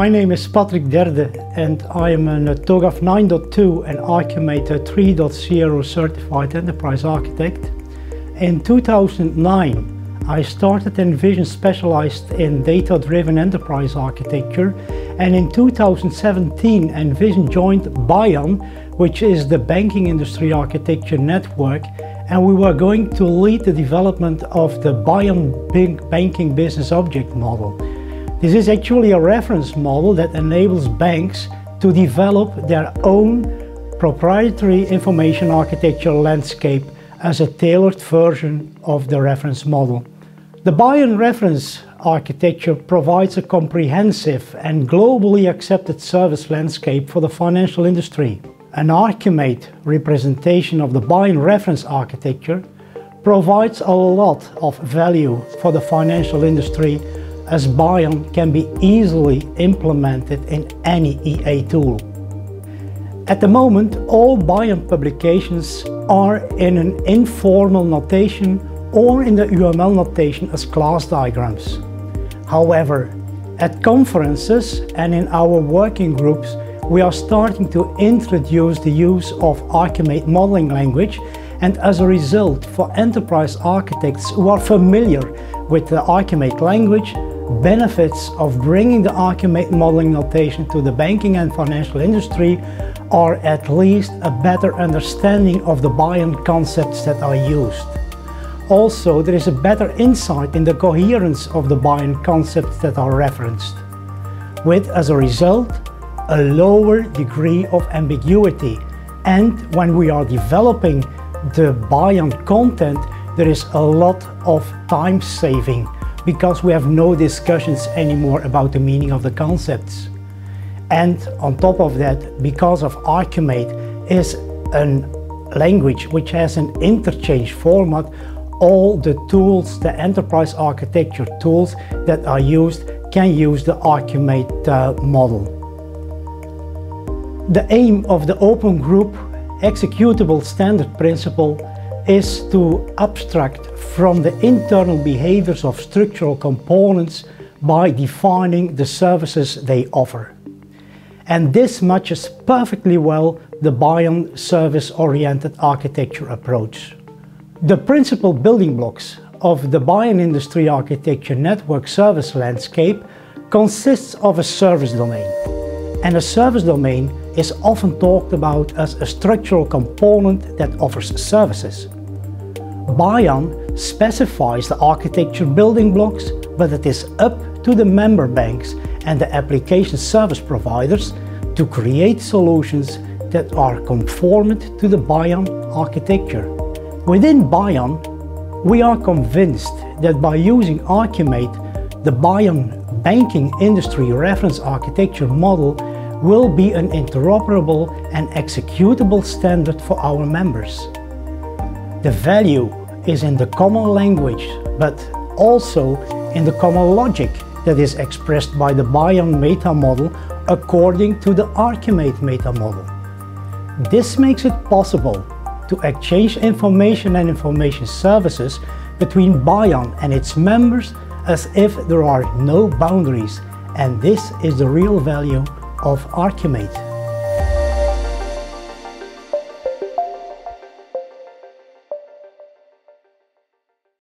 My name is Patrick Derde and I am a TOGAF 9.2 and ArchiMate 3.0 certified enterprise architect. In 2009 I started Envision, specialized in data-driven enterprise architecture, and in 2017 Envision joined BIAN, which is the banking industry architecture network, and we were going to lead the development of the BIAN banking business object model. This is actually a reference model that enables banks to develop their own proprietary information architecture landscape as a tailored version of the reference model. The BIAN reference architecture provides a comprehensive and globally accepted service landscape for the financial industry. An ArchiMate representation of the BIAN reference architecture provides a lot of value for the financial industry, as BIAN can be easily implemented in any EA tool. At the moment, all BIAN publications are in an informal notation or in the UML notation as class diagrams. However, at conferences and in our working groups, we are starting to introduce the use of ArchiMate modeling language, and as a result, for enterprise architects who are familiar with the ArchiMate language, benefits of bringing the ArchiMate modeling notation to the banking and financial industry are at least a better understanding of the BIAN concepts that are used. Also, there is a better insight in the coherence of the BIAN concepts that are referenced, with, as a result, a lower degree of ambiguity. And when we are developing the BIAN content, there is a lot of time saving, because we have no discussions anymore about the meaning of the concepts. And on top of that, because of ArchiMate is a language which has an interchange format, all the tools, the enterprise architecture tools that are used, can use the ArchiMate model. The aim of the Open Group executable standard principle is to abstract from the internal behaviors of structural components by defining the services they offer. And this matches perfectly well the BIAN service-oriented architecture approach. The principal building blocks of the BIAN industry architecture network service landscape consists of a service domain. And a service domain is often talked about as a structural component that offers services. BIAN specifies the architecture building blocks, but it is up to the member banks and the application service providers to create solutions that are conformant to the BIAN architecture. Within BIAN, we are convinced that by using ArchiMate, the BIAN banking industry reference architecture model will be an interoperable and executable standard for our members. The value is in the common language, but also in the common logic that is expressed by the BIAN meta model according to the ArchiMate meta model. This makes it possible to exchange information and information services between BIAN and its members as if there are no boundaries, and this is the real value of ArchiMate.